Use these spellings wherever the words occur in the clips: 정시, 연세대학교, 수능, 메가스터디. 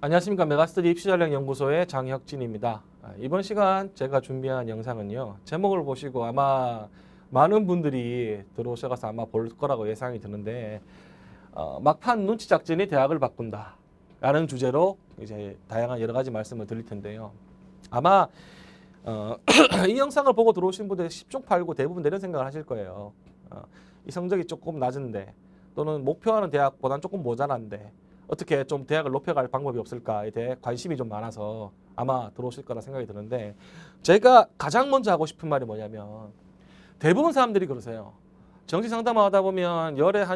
안녕하십니까. 메가스터디 입시전략연구소의 장혁진입니다. 이번 시간 제가 준비한 영상은요. 제목을 보시고 아마 많은 분들이 들어오셔서 아마 볼 거라고 예상이 드는데 막판 눈치 작전이 대학을 바꾼다 라는 주제로 이제 다양한 여러 가지 말씀을 드릴 텐데요. 아마 이 영상을 보고 들어오신 분들 10중 8구 대부분 이런 생각을 하실 거예요. 이 성적이 조금 낮은데 또는 목표하는 대학보다는 조금 모자란데 어떻게 좀 대학을 높여갈 방법이 없을까에 대해 관심이 좀 많아서 아마 들어오실 거라 생각이 드는데 제가 가장 먼저 하고 싶은 말이 뭐냐면 대부분 사람들이 그러세요. 정시 상담을 하다 보면 열에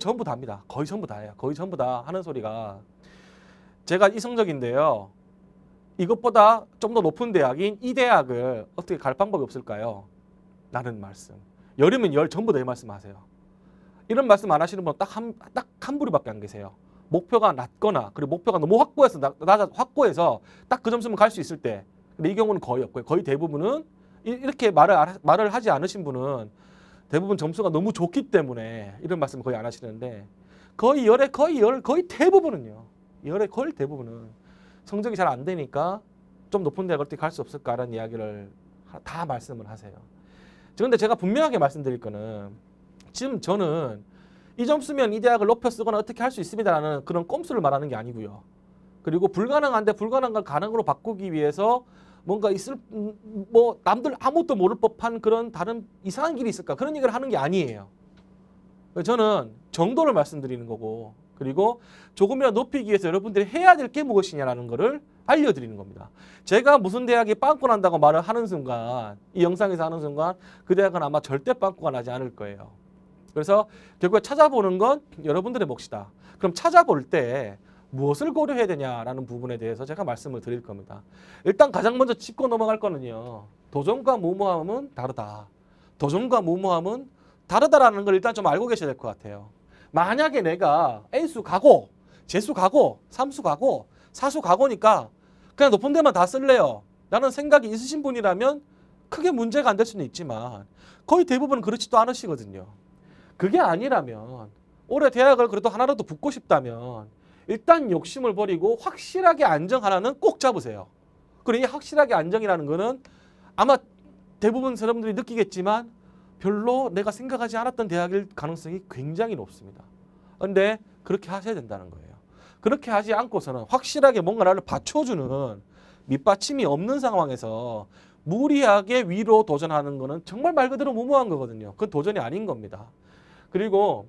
전부 다 합니다. 거의 전부 다 해요. 거의 전부 다 하는 소리가 제가 이 성적인데요. 이것보다 좀 더 높은 대학인 이 대학을 어떻게 갈 방법이 없을까요? 라는 말씀. 열이면 열 전부 다 이 말씀 하세요. 이런 말씀 안 하시는 분 딱 한 부류밖에 안 계세요. 목표가 낮거나 그리고 목표가 너무 확고해서 딱 그 점수면 갈 수 있을 때. 근데 이 경우는 거의 없고요. 거의 대부분은 이렇게 말을 하지 않으신 분은 대부분 점수가 너무 좋기 때문에 이런 말씀 거의 안 하시는데 거의 대부분은요. 성적이 잘 안 되니까 좀 높은 대학을 어떻게 갈 수 없을까라는 이야기를 다 말씀을 하세요. 그런데 제가 분명하게 말씀드릴 거는 지금 저는 이 점수면 이 대학을 높여 쓰거나 어떻게 할 수 있습니다라는 그런 꼼수를 말하는 게 아니고요. 그리고 불가능한데 불가능한 걸 가능으로 바꾸기 위해서 뭔가 남들 아무것도 모를 법한 그런 다른 이상한 길이 있을까 그런 얘기를 하는 게 아니에요. 저는 정도를 말씀드리는 거고 그리고 조금이라도 높이기 위해서 여러분들이 해야 될 게 무엇이냐라는 거를 알려드리는 겁니다. 제가 무슨 대학이 빵꾸 난다고 말을 하는 순간 이 영상에서 하는 순간 그 대학은 아마 절대 빵꾸가 나지 않을 거예요. 그래서 결국에 찾아보는 건 여러분들의 몫이다. 그럼 찾아볼 때 무엇을 고려해야 되냐라는 부분에 대해서 제가 말씀을 드릴 겁니다. 일단 가장 먼저 짚고 넘어갈 거는요. 도전과 무모함은 다르다. 도전과 무모함은 다르다라는 걸 일단 좀 알고 계셔야 될 것 같아요. 만약에 내가 A수 가고, 재수 가고, 3수 가고, 4수 가고니까 그냥 높은 데만 다 쓸래요. 라는 생각이 있으신 분이라면 크게 문제가 안 될 수는 있지만 거의 대부분 그렇지도 않으시거든요. 그게 아니라면 올해 대학을 그래도 하나라도 붙고 싶다면 일단 욕심을 버리고 확실하게 안정 하나는 꼭 잡으세요. 그리고 이 확실하게 안정이라는 거는 아마 대부분 사람들이 느끼겠지만 별로 내가 생각하지 않았던 대학일 가능성이 굉장히 높습니다. 그런데 그렇게 하셔야 된다는 거예요. 그렇게 하지 않고서는 확실하게 뭔가 나를 받쳐주는 밑받침이 없는 상황에서 무리하게 위로 도전하는 거는 정말 말 그대로 무모한 거거든요. 그건 도전이 아닌 겁니다. 그리고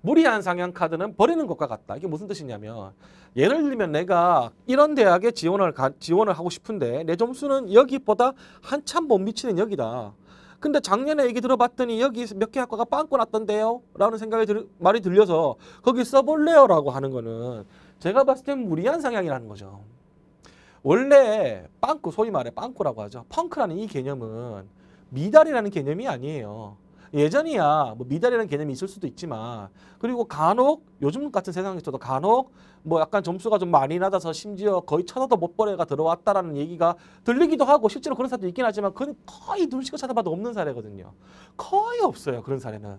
무리한 상향 카드는 버리는 것과 같다. 이게 무슨 뜻이냐면 예를 들면 내가 이런 대학에 지원을 하고 싶은데 내 점수는 여기보다 한참 못 미치는 여기다. 근데 작년에 얘기 들어봤더니 여기 몇 개 학과가 빵꾸 났던데요? 라는 말이 들려서 거기 써볼래요? 라고 하는 거는 제가 봤을 땐 무리한 상향이라는 거죠. 원래 빵꾸, 소위 말해 빵꾸라고 하죠. 펑크라는 이 개념은 미달이라는 개념이 아니에요. 예전이야 뭐 미달이라는 개념이 있을 수도 있지만 그리고 간혹 요즘 같은 세상에서도 간혹 뭐 약간 점수가 좀 많이 낮아서 심지어 거의 쳐다도 못 볼 애가 들어왔다라는 얘기가 들리기도 하고 실제로 그런 사람도 있긴 하지만 그건 거의 눈치고 찾아봐도 없는 사례거든요. 거의 없어요. 그런 사례는.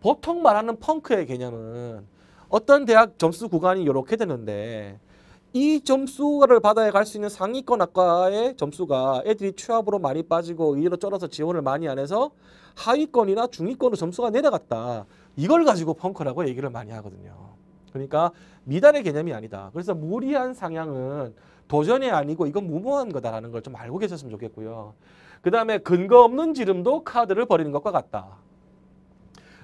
보통 말하는 펑크의 개념은 어떤 대학 점수 구간이 이렇게 되는데 이 점수를 받아야 갈 수 있는 상위권 학과의 점수가 애들이 취업으로 많이 빠지고 이리로 쩔어서 지원을 많이 안 해서 하위권이나 중위권으로 점수가 내려갔다. 이걸 가지고 펑크라고 얘기를 많이 하거든요. 그러니까 미달의 개념이 아니다. 그래서 무리한 상향은 도전이 아니고 이건 무모한 거다라는 걸 좀 알고 계셨으면 좋겠고요. 그 다음에 근거 없는 지름도 카드를 버리는 것과 같다.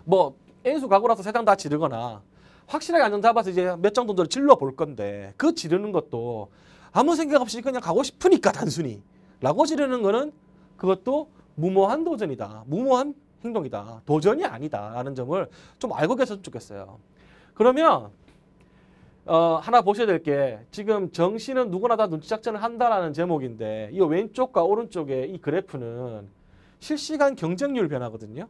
뭐 A수 가고 나서 3장 다 지르거나 확실하게 안정 잡아서 이제 몇 장 정도를 질러 볼 건데 그 지르는 것도 아무 생각 없이 그냥 가고 싶으니까 단순히 라고 지르는 거는 그것도 무모한 도전이다. 무모한 행동이다. 도전이 아니다. 라는 점을 좀 알고 계셨으면 좋겠어요. 그러면 하나 보셔야 될 게 지금 정시는 누구나 다 눈치 작전을 한다라는 제목인데 이 왼쪽과 오른쪽의 이 그래프는 실시간 경쟁률 변화거든요.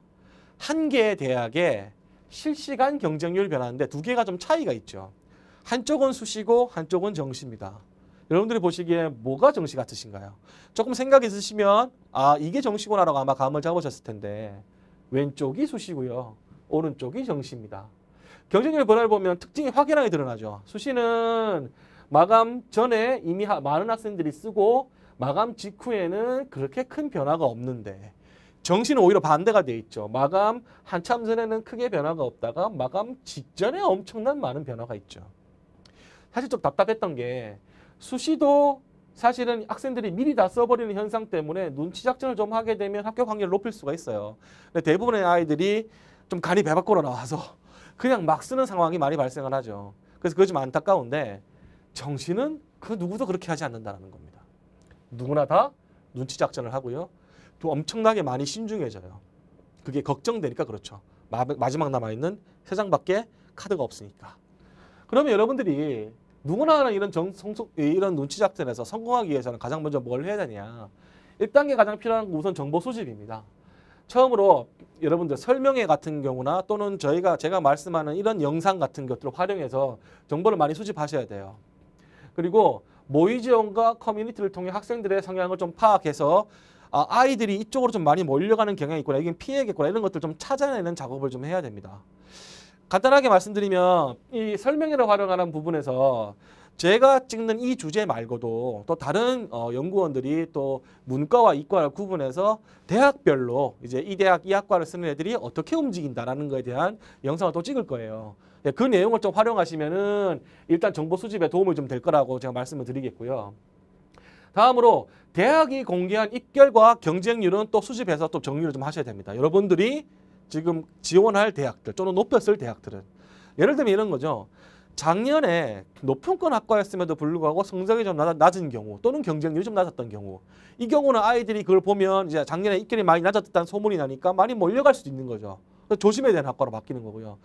한 개의 대학에 실시간 경쟁률 변화인데 두 개가 좀 차이가 있죠. 한쪽은 수시고 한쪽은 정시입니다. 여러분들이 보시기에 뭐가 정시 같으신가요? 조금 생각이 있으시면 아 이게 정시구나라고 아마 감을 잡으셨을 텐데 왼쪽이 수시고요. 오른쪽이 정시입니다. 경쟁률 변화를 보면 특징이 확연하게 드러나죠. 수시는 마감 전에 이미 많은 학생들이 쓰고 마감 직후에는 그렇게 큰 변화가 없는데 정시는 오히려 반대가 돼 있죠. 마감 한참 전에는 크게 변화가 없다가 마감 직전에 엄청난 많은 변화가 있죠. 사실 좀 답답했던 게 수시도 사실은 학생들이 미리 다 써버리는 현상 때문에 눈치 작전을 좀 하게 되면 합격 확률을 높일 수가 있어요. 근데 대부분의 아이들이 좀 간이 배 밖으로 나와서 그냥 막 쓰는 상황이 많이 발생을 하죠. 그래서 그거 좀 안타까운데 정시는 그 누구도 그렇게 하지 않는다는 겁니다. 누구나 다 눈치 작전을 하고요. 또 엄청나게 많이 신중해져요. 그게 걱정되니까 그렇죠. 마지막 남아있는 3장밖에 카드가 없으니까. 그러면 여러분들이 누구나 하는 이런 눈치 작전에서 성공하기 위해서는 가장 먼저 뭘 해야 되냐. 1단계 가장 필요한 건 우선 정보 수집입니다. 처음으로 여러분들 설명회 같은 경우나 또는 제가 말씀하는 이런 영상 같은 것들을 활용해서 정보를 많이 수집하셔야 돼요. 그리고 모의 지원과 커뮤니티를 통해 학생들의 성향을 좀 파악해서 아이들이 이쪽으로 좀 많이 몰려가는 경향이 있구나, 이게 피해겠구나 이런 것들 좀 찾아내는 작업을 좀 해야 됩니다. 간단하게 말씀드리면 이 설명회를 활용하는 부분에서 제가 찍는 이 주제 말고도 또 다른 연구원들이 또 문과와 이과를 구분해서 대학별로 이제 이 대학 이 학과를 쓰는 애들이 어떻게 움직인다라는 거에 대한 영상을 또 찍을 거예요. 그 내용을 좀 활용하시면은 일단 정보 수집에 도움이 좀 될 거라고 제가 말씀을 드리겠고요. 다음으로 대학이 공개한 입결과 경쟁률은 또 수집해서 또 정리를 좀 하셔야 됩니다. 여러분들이 지금 지원할 대학들 또는 높였을 대학들은 예를 들면 이런 거죠. 작년에 높은권 학과였음에도 불구하고 성적이 좀 낮은 경우 또는 경쟁률이 좀 낮았던 경우, 이 경우는 아이들이 그걸 보면 이제 작년에 입결이 많이 낮았다는 소문이 나니까 많이 몰려갈 수도 있는 거죠. 조심해야 되는 학과로 바뀌는 거고요.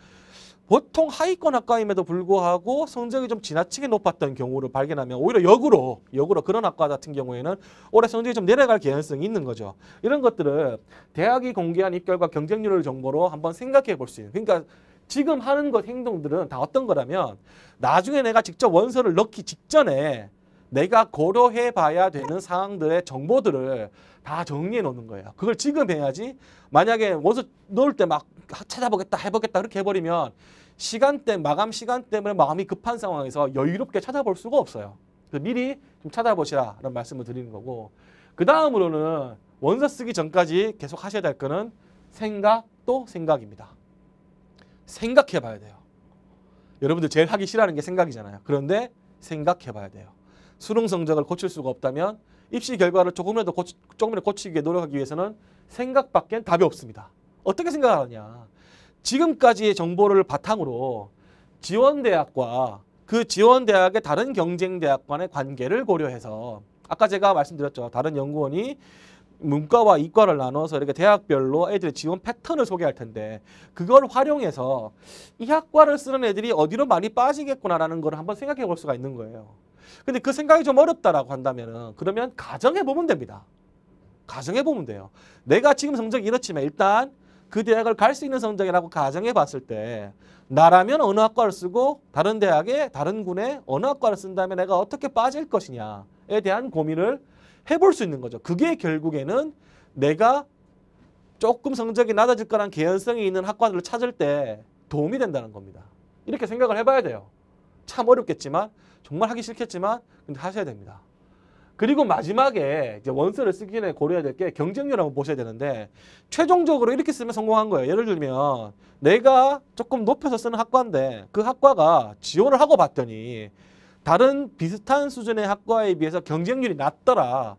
보통 하위권 학과임에도 불구하고 성적이 좀 지나치게 높았던 경우를 발견하면 오히려 역으로 그런 학과 같은 경우에는 올해 성적이 좀 내려갈 개연성이 있는 거죠. 이런 것들을 대학이 공개한 입결과 경쟁률을 정보로 한번 생각해 볼 수 있는, 그러니까 지금 하는 것 행동들은 다 어떤 거라면 나중에 내가 직접 원서를 넣기 직전에 내가 고려해 봐야 되는 사항들의 정보들을 다 정리해 놓는 거예요. 그걸 지금 해야지 만약에 원서 넣을 때 막 찾아보겠다 해보겠다 그렇게 해버리면 시간대, 마감 시간 때문에 마음이 급한 상황에서 여유롭게 찾아볼 수가 없어요. 그래서 미리 좀 찾아보시라 라는 말씀을 드리는 거고, 그 다음으로는 원서 쓰기 전까지 계속 하셔야 될 거는 생각 또 생각입니다. 생각해 봐야 돼요. 여러분들 제일 하기 싫어하는 게 생각이잖아요. 그런데 생각해 봐야 돼요. 수능 성적을 고칠 수가 없다면 입시 결과를 조금이라도 고치기 위해 노력하기 위해서는 생각밖엔 답이 없습니다. 어떻게 생각하느냐. 지금까지의 정보를 바탕으로 지원대학과 그 지원대학의 다른 경쟁대학 간의 관계를 고려해서 아까 제가 말씀드렸죠. 다른 연구원이 문과와 이과를 나눠서 이렇게 대학별로 애들의 지원 패턴을 소개할 텐데 그걸 활용해서 이 학과를 쓰는 애들이 어디로 많이 빠지겠구나라는 걸 한번 생각해 볼 수가 있는 거예요. 근데 그 생각이 좀 어렵다라고 한다면은 그러면 가정해 보면 됩니다. 가정해 보면 돼요. 내가 지금 성적이 이렇지만 일단 그 대학을 갈 수 있는 성적이라고 가정해 봤을 때 나라면 어느 학과를 쓰고 다른 대학에 다른 군에 어느 학과를 쓴다면 내가 어떻게 빠질 것이냐에 대한 고민을 해볼 수 있는 거죠. 그게 결국에는 내가 조금 성적이 낮아질 거란 개연성이 있는 학과들을 찾을 때 도움이 된다는 겁니다. 이렇게 생각을 해봐야 돼요. 참 어렵겠지만 정말 하기 싫겠지만 근데 하셔야 됩니다. 그리고 마지막에 이제 원서를 쓰기 전에 고려해야 될 게 경쟁률을 한번 보셔야 되는데 최종적으로 이렇게 쓰면 성공한 거예요. 예를 들면 내가 조금 높여서 쓰는 학과인데 그 학과가 지원을 하고 봤더니 다른 비슷한 수준의 학과에 비해서 경쟁률이 낮더라.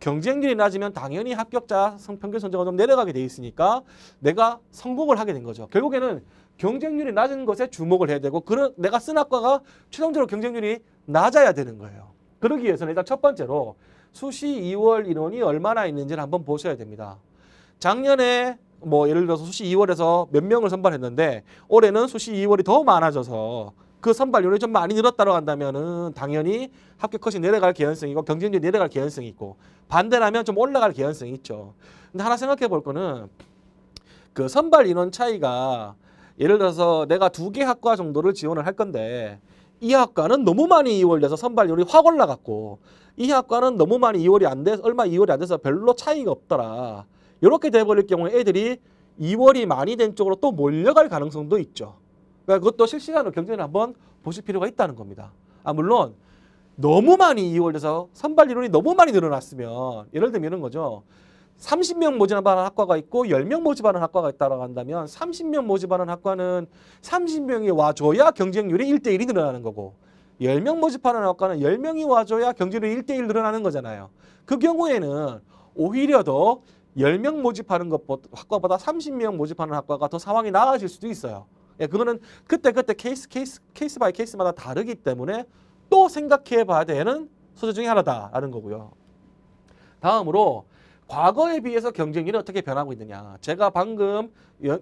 경쟁률이 낮으면 당연히 합격자 평균 성적은 좀 내려가게 돼 있으니까 내가 성공을 하게 된 거죠. 결국에는 경쟁률이 낮은 것에 주목을 해야 되고 그런 내가 쓴 학과가 최종적으로 경쟁률이 낮아야 되는 거예요. 그러기 위해서는 일단 첫 번째로 수시 2월 인원이 얼마나 있는지를 한번 보셔야 됩니다. 작년에 뭐 예를 들어서 수시 2월에서 몇 명을 선발했는데 올해는 수시 2월이 더 많아져서 그 선발률이 좀 많이 늘었다고 한다면은 당연히 합격 컷이 내려갈 개연성이 있고 경쟁률이 내려갈 개연성이 있고 반대라면 좀 올라갈 개연성이 있죠. 근데 하나 생각해 볼 거는 그 선발 인원 차이가 예를 들어서 내가 2개 학과 정도를 지원을 할 건데 이 학과는 너무 많이 2월 돼서 선발률이 확 올라갔고 이 학과는 너무 많이 2월이 안 돼서 얼마 2월이 안 돼서 별로 차이가 없더라. 이렇게 돼버릴 경우에 애들이 2월이 많이 된 쪽으로 또 몰려갈 가능성도 있죠. 그러니까 그것도 실시간으로 경쟁을 한번 보실 필요가 있다는 겁니다. 아, 물론 너무 많이 이월돼서 선발 인원이 너무 많이 늘어났으면 예를 들면 이런 거죠. 30명 모집하는 학과가 있고 10명 모집하는 학과가 있다고 한다면 30명 모집하는 학과는 30명이 와줘야 경쟁률이 1:1이 늘어나는 거고 10명 모집하는 학과는 10명이 와줘야 경쟁률이 1:1 늘어나는 거잖아요. 그 경우에는 오히려 더 10명 모집하는 학과보다 30명 모집하는 학과가 더 상황이 나아질 수도 있어요. 예, 그거는 그때 케이스 바이 케이스마다 다르기 때문에 또 생각해 봐야 되는 소재 중에 하나다라는 거고요. 다음으로 과거에 비해서 경쟁률이 어떻게 변하고 있느냐. 제가 방금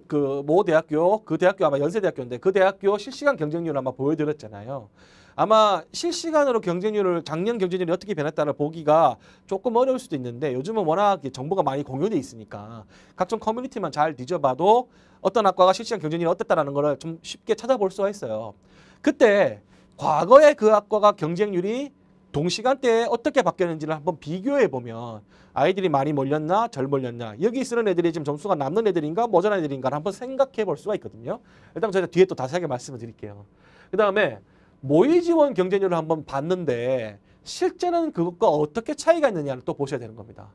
그 모 대학교, 그 대학교 아마 연세대학교인데 그 대학교 실시간 경쟁률을 아마 보여드렸잖아요. 아마 실시간으로 경쟁률을 작년 경쟁률이 어떻게 변했다를 보기가 조금 어려울 수도 있는데 요즘은 워낙 정보가 많이 공유돼 있으니까 각종 커뮤니티만 잘 뒤져봐도 어떤 학과가 실시간 경쟁률이 어땠다라는 거를 좀 쉽게 찾아볼 수가 있어요. 그때 과거에 그 학과가 경쟁률이 동시간대에 어떻게 바뀌었는지를 한번 비교해보면 아이들이 많이 몰렸나 덜 몰렸나 여기 쓰는 애들이 지금 점수가 남는 애들인가 모자란 애들인가 한번 생각해볼 수가 있거든요. 일단 저희가 뒤에 또 자세하게 말씀을 드릴게요. 그 다음에 모의 지원 경쟁률을 한번 봤는데 실제는 그것과 어떻게 차이가 있느냐를 또 보셔야 되는 겁니다.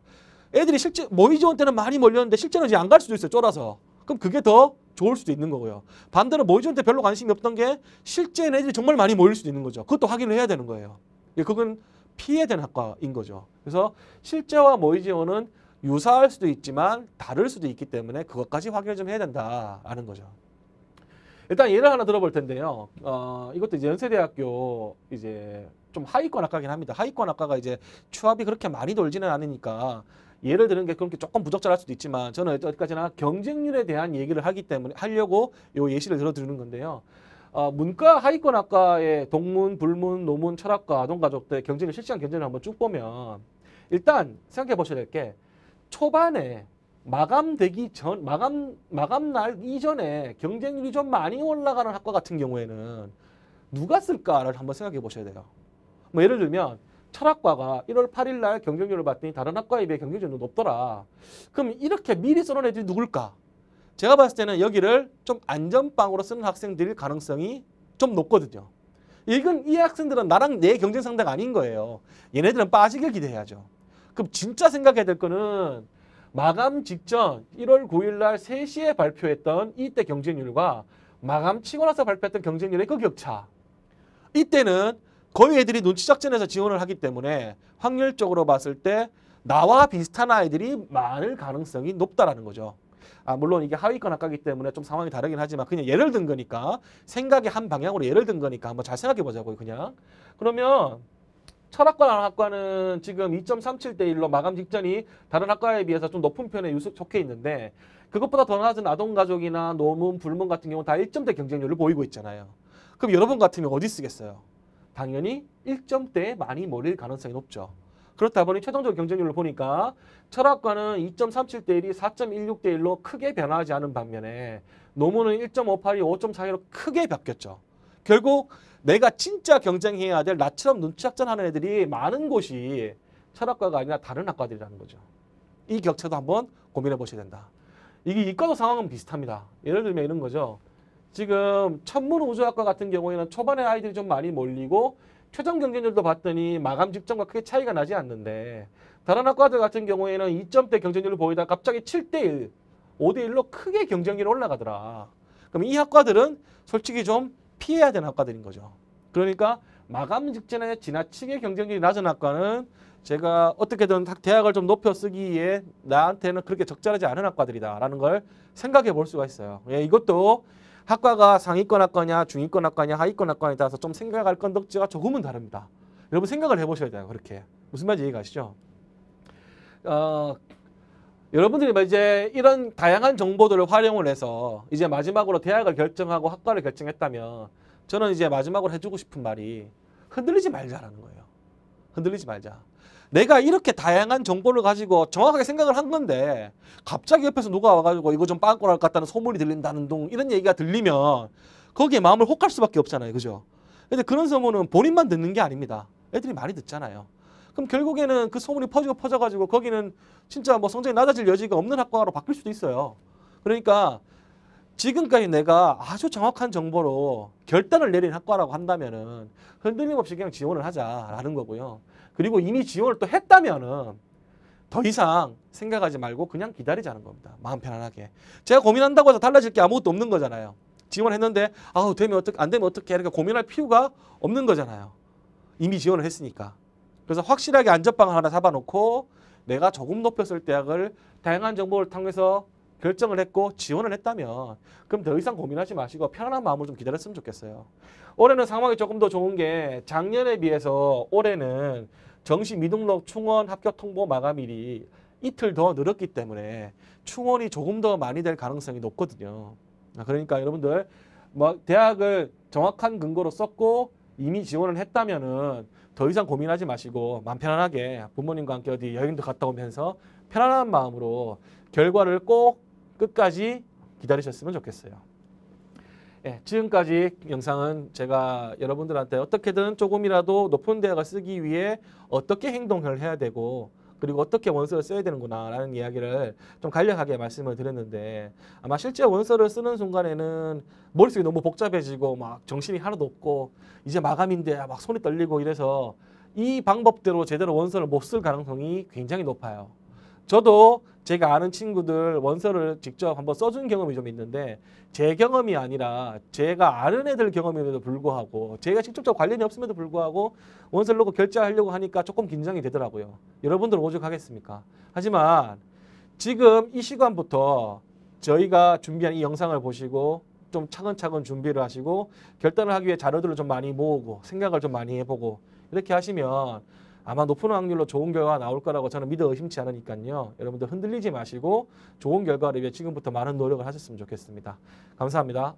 애들이 실제 모의 지원 때는 많이 몰렸는데 실제는 이제 안 갈 수도 있어요. 쫄아서. 그럼 그게 더 좋을 수도 있는 거고요. 반대로 모의 지원 때 별로 관심이 없던 게 실제는 애들이 정말 많이 몰릴 수도 있는 거죠. 그것도 확인을 해야 되는 거예요. 그건 피해야 되는 학과인 거죠. 그래서 실제와 모의 지원은 유사할 수도 있지만 다를 수도 있기 때문에 그것까지 확인을 좀 해야 된다라는 거죠. 일단 예를 하나 들어볼 텐데요. 이것도 이제 연세대학교 이제 좀 하위권 학과긴 합니다. 하위권 학과가 이제 추합이 그렇게 많이 돌지는 않으니까 예를 드는 게 그렇게 조금 부적절할 수도 있지만 저는 여기까지나 경쟁률에 대한 얘기를 하기 때문에 하려고 요 예시를 들어드리는 건데요. 문과 하위권 학과의 동문, 불문, 노문, 철학과, 아동가족들 경쟁률, 실시간 경쟁률을 한번 쭉 보면 일단 생각해 보셔야 될 게 초반에 마감되기 전, 마감날 이전에 경쟁률이 좀 많이 올라가는 학과 같은 경우에는 누가 쓸까를 한번 생각해 보셔야 돼요. 뭐 예를 들면 철학과가 1월 8일 날 경쟁률을 봤더니 다른 학과에 비해 경쟁률이 높더라. 그럼 이렇게 미리 써놓은 애들이 누굴까? 제가 봤을 때는 여기를 좀 안전빵으로 쓰는 학생들일 가능성이 좀 높거든요. 이건 이 학생들은 나랑 내 경쟁 상대가 아닌 거예요. 얘네들은 빠지길 기대해야죠. 그럼 진짜 생각해야 될 거는 마감 직전 1월 9일 날 3시에 발표했던 이때 경쟁률과 마감 치고 나서 발표했던 경쟁률의 그 격차. 이때는 거의 애들이 눈치 작전에서 지원을 하기 때문에 확률적으로 봤을 때 나와 비슷한 아이들이 많을 가능성이 높다라는 거죠. 아, 물론 이게 하위권 학과이기 때문에 좀 상황이 다르긴 하지만 그냥 예를 든 거니까 생각이 한 방향으로 예를 든 거니까 한번 잘 생각해 보자고요. 그냥 그러면 철학과라는 학과는 지금 2.37:1로 마감 직전이 다른 학과에 비해서 좀 높은 편에 속해 있는데 그것보다 더 낮은 아동가족이나 노문, 불문 같은 경우는 다 1점대 경쟁률을 보이고 있잖아요. 그럼 여러분 같으면 어디 쓰겠어요? 당연히 1점대에 많이 몰릴 가능성이 높죠. 그렇다 보니 최종적 경쟁률을 보니까 철학과는 2.37:1이 4.16:1로 크게 변하지 않은 반면에 노문은 1.58이 5.41로 크게 바뀌었죠. 결국 내가 진짜 경쟁해야 될 나처럼 눈치 작전하는 애들이 많은 곳이 철학과가 아니라 다른 학과들이라는 거죠. 이 격차도 한번 고민해 보셔야 된다. 이게 이과도 상황은 비슷합니다. 예를 들면 이런 거죠. 지금 천문우주학과 같은 경우에는 초반에 아이들이 좀 많이 몰리고 최종 경쟁률도 봤더니 마감 직전과 크게 차이가 나지 않는데 다른 학과들 같은 경우에는 2점대 경쟁률을 보이다 갑자기 7:1, 5:1로 크게 경쟁률이 올라가더라. 그럼 이 학과들은 솔직히 좀 피해야 되는 학과들인 거죠. 그러니까 마감 직전에 지나치게 경쟁률이 낮은 학과는 제가 어떻게든 대학을 좀 높여 쓰기에 나한테는 그렇게 적절하지 않은 학과들이다라는 걸 생각해 볼 수가 있어요. 예, 이것도 학과가 상위권 학과냐 중위권 학과냐 하위권 학과에 따라서 좀 생각할 건덕지가 조금은 다릅니다. 여러분 생각을 해보셔야 돼요. 그렇게. 무슨 말인지 이해가시죠? 여러분들이 이제 이런 다양한 정보들을 활용을 해서 이제 마지막으로 대학을 결정하고 학과를 결정했다면 저는 이제 마지막으로 해주고 싶은 말이 흔들리지 말자라는 거예요. 흔들리지 말자. 내가 이렇게 다양한 정보를 가지고 정확하게 생각을 한 건데 갑자기 옆에서 누가 와가지고 이거 좀 빵꾸날 것 같다는 소문이 들린다는 둥 이런 얘기가 들리면 거기에 마음을 혹할 수밖에 없잖아요. 그죠? 근데 그런 소문은 본인만 듣는 게 아닙니다. 애들이 많이 듣잖아요. 그럼 결국에는 그 소문이 퍼져가지고 거기는 진짜 뭐 성적이 낮아질 여지가 없는 학과로 바뀔 수도 있어요. 그러니까 지금까지 내가 아주 정확한 정보로 결단을 내린 학과라고 한다면은 흔들림 없이 그냥 지원을 하자라는 거고요. 그리고 이미 지원을 또 했다면은 더 이상 생각하지 말고 그냥 기다리자는 겁니다. 마음 편안하게. 제가 고민한다고 해서 달라질 게 아무것도 없는 거잖아요. 지원했는데 아우 되면 어떻게 안 되면 어떻게 이렇게 고민할 필요가 없는 거잖아요. 이미 지원을 했으니까. 그래서 확실하게 안전빵을 하나 잡아놓고 내가 조금 높였을 대학을 다양한 정보를 통해서 결정을 했고 지원을 했다면 그럼 더 이상 고민하지 마시고 편안한 마음으로 좀 기다렸으면 좋겠어요. 올해는 상황이 조금 더 좋은 게 작년에 비해서 올해는 정시 미등록 충원 합격 통보 마감일이 이틀 더 늘었기 때문에 충원이 조금 더 많이 될 가능성이 높거든요. 그러니까 여러분들 뭐 대학을 정확한 근거로 썼고 이미 지원을 했다면은 더 이상 고민하지 마시고 마음 편안하게 부모님과 함께 어디 여행도 갔다 오면서 편안한 마음으로 결과를 꼭 끝까지 기다리셨으면 좋겠어요. 예, 지금까지 영상은 제가 여러분들한테 어떻게든 조금이라도 높은 대학을 쓰기 위해 어떻게 행동을 해야 되고 그리고 어떻게 원서를 써야 되는구나 라는 이야기를 좀 간략하게 말씀을 드렸는데 아마 실제 원서를 쓰는 순간에는 머릿속이 너무 복잡해지고 막 정신이 하나도 없고 이제 마감인데 막 손이 떨리고 이래서 이 방법대로 제대로 원서를 못 쓸 가능성이 굉장히 높아요. 저도 제가 아는 친구들 원서를 직접 한번 써준 경험이 좀 있는데 제 경험이 아니라 제가 아는 애들 경험임에도 불구하고 제가 직접적으로 관련이 없음에도 불구하고 원서를 놓고 결제하려고 하니까 조금 긴장이 되더라고요. 여러분들은 오죽하겠습니까? 하지만 지금 이 시간부터 저희가 준비한 이 영상을 보시고 좀 차근차근 준비를 하시고 결단을 하기 위해 자료들을 좀 많이 모으고 생각을 좀 많이 해보고 이렇게 하시면 아마 높은 확률로 좋은 결과가 나올 거라고 저는 믿어 의심치 않으니까요. 여러분들 흔들리지 마시고 좋은 결과를 위해 지금부터 많은 노력을 하셨으면 좋겠습니다. 감사합니다.